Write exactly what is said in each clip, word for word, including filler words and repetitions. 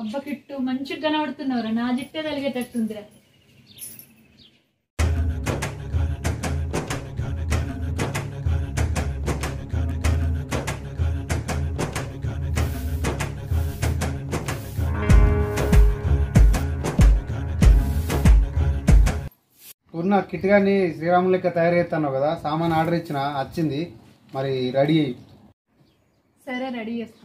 అబ్బ కిట్టు మంచిగా కనబడుతున్నావురా, నా జిట్టే తలిగేటట్టుందిరా. ఉన్న కిట్ గాని శ్రీరాములు లెక్క తయారవుతున్నావు కదా, సామాన్ ఆర్డర్ ఇచ్చిన వచ్చింది, మరి రెడీ అయ్యి. సరే రెడీ చేస్తా,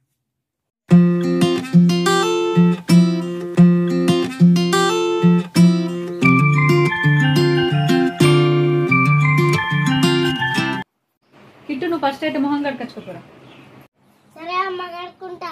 కిట్టు నువ్వు ఫస్ట్ అయితే మొహం కడుకొచ్చుకోరా. సరే అమ్మ కడుక్కుంటా.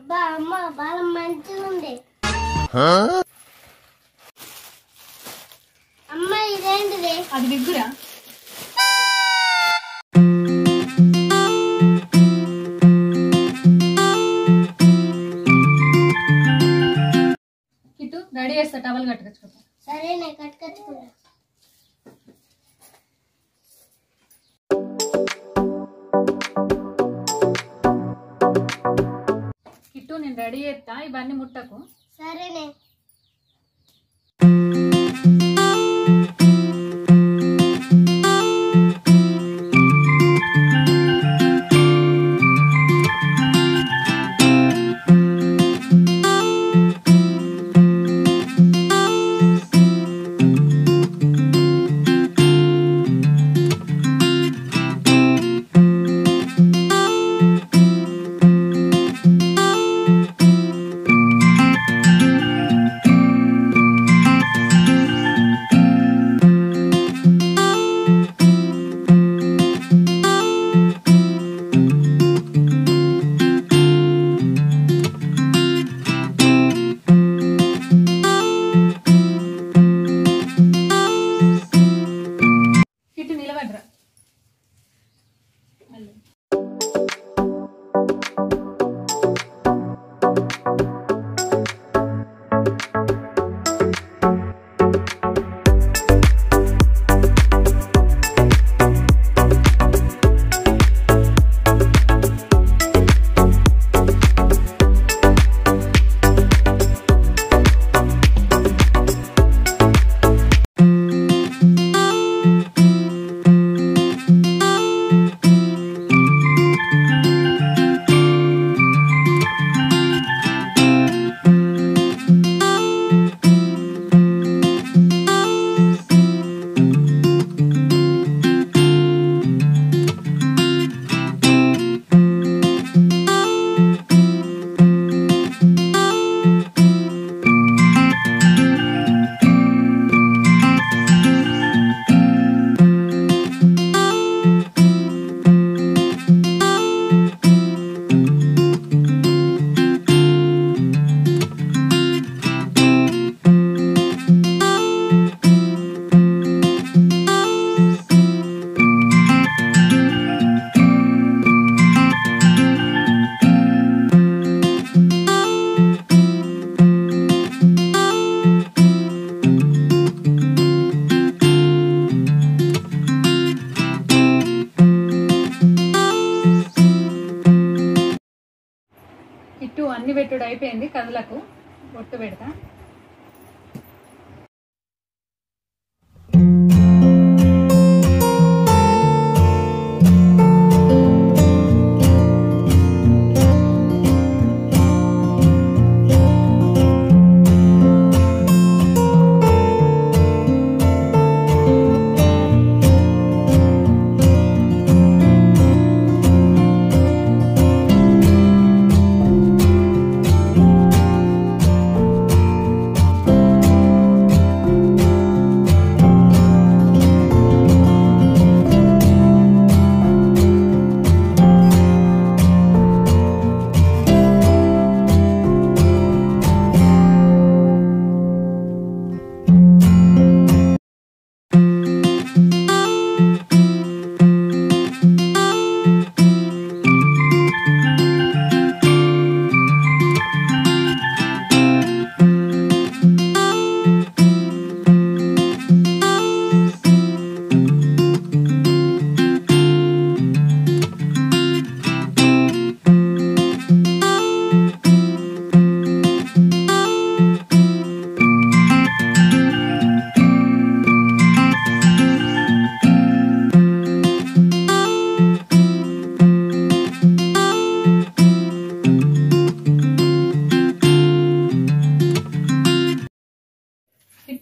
అబ్బా అమ్మ బాగా మంచిగా ఉంది అమ్మ. ఇదేంటిది? అది బిగ్గురా. కిట్టు రెడీ చేస్తా, టవల్ కట్టుకొచ్చుకో. సరే నేను కట్టుకొచ్చుకున్నా. నేను రెడీ చేస్తా, ఇవన్నీ ముట్టకు. సరేనే. ఇటు అన్ని పెట్టుడు అయిపోయింది, కథలకు బొట్టు పెడతా.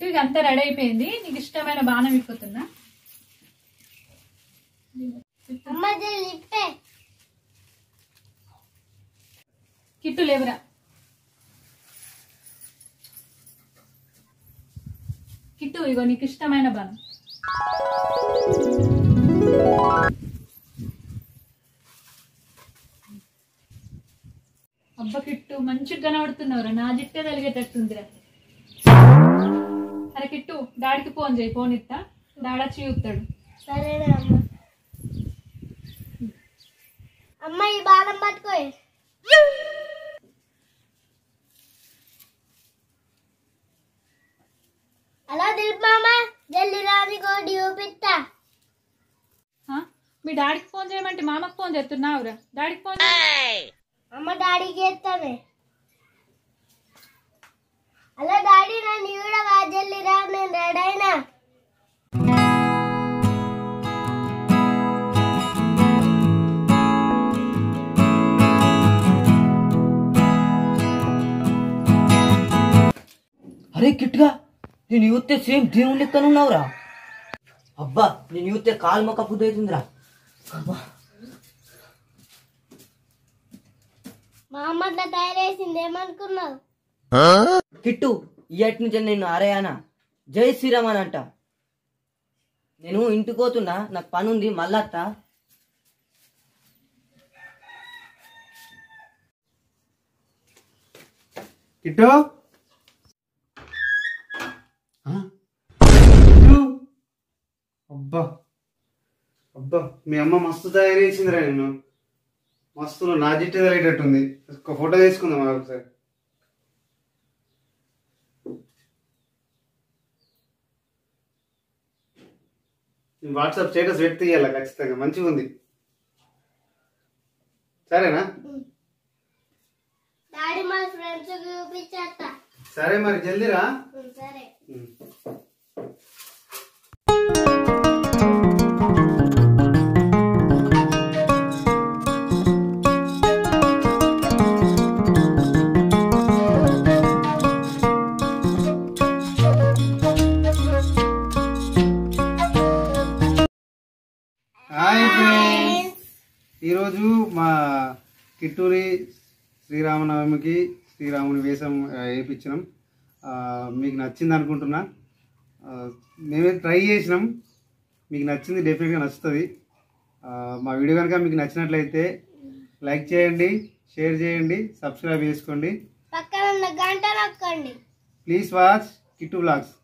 కిట్టు అంతా రెడీ అయిపోయింది. నీకు ఇష్టమైన బాణం ఇక్కుతున్నా. కిట్టు లేవరా. కిట్టు ఇగో నీకు ఇష్టమైన బాణం. అబ్బా కిట్టు మంచిగా కనబడుతున్నావురా, నా జిట్టే తలిగేటట్టుందిరా. అరే కిట్టు డాడీకి ఫోన్ చేయి, ఫోన్ ఇస్తా, డాడా చూస్తాడు. సరేనా అమ్మ, ఈ బాణం పట్టుకో. హలో దిల్ మామా, జల్లి రానికో డ్యూపిస్తా. మీ డాడీకి ఫోన్ చేయమంటే మామకు ఫోన్ చేస్తున్నావురా. డాడీకి ఫోన్ అమ్మ, డాడీకి చేస్తామే. హలో డాడీ, నన్ను కూడా వాజల్లి రా, నేను రెడైనా. అరే కిట్టుగా, నేను యూతే సేమ్ దేవుని లెక్కనున్నావురా. అబ్బా నేను యూతే కాలు మొక్క పుద్దవుతుందిరా. మా అమ్మ అట్లా తయారేసింది ఏమనుకున్నావు? కిట్టు ఈ అటు నుంచి నేను ఆరయానా జై శ్రీరామ్ అని అంట. నేను ఇంటికి పోతున్నా, నాకు పని ఉంది, మళ్ళా. కిట్టు అబ్బా అబ్బా, మీ అమ్మ మస్తు తయారు చేసిందిరా, నేను మస్తు నా జిట్టు తగిలేటట్టుంది. ఒక ఫోటో తీసుకుందాం ఒకసారి. వాట్సాప్ స్టేటస్ పెట్టి తీయాలా ఖచ్చితంగా, మంచిగా ఉంది. సరేనా సరే మరి, జల్దీరా. ఈరోజు మా కిట్టూరి శ్రీరామనవమికి శ్రీరాముని వేషం వేయించినాం. మీకు నచ్చింది అనుకుంటున్నా, మేమే ట్రై చేసినాం. మీకు నచ్చింది, డెఫినెట్గా నచ్చుతుంది. మా వీడియో కనుక మీకు నచ్చినట్లయితే లైక్ చేయండి, షేర్ చేయండి, సబ్స్క్రైబ్ చేసుకోండి, ప్లీజ్ వాచ్ కిట్టు బ్లాగ్స్.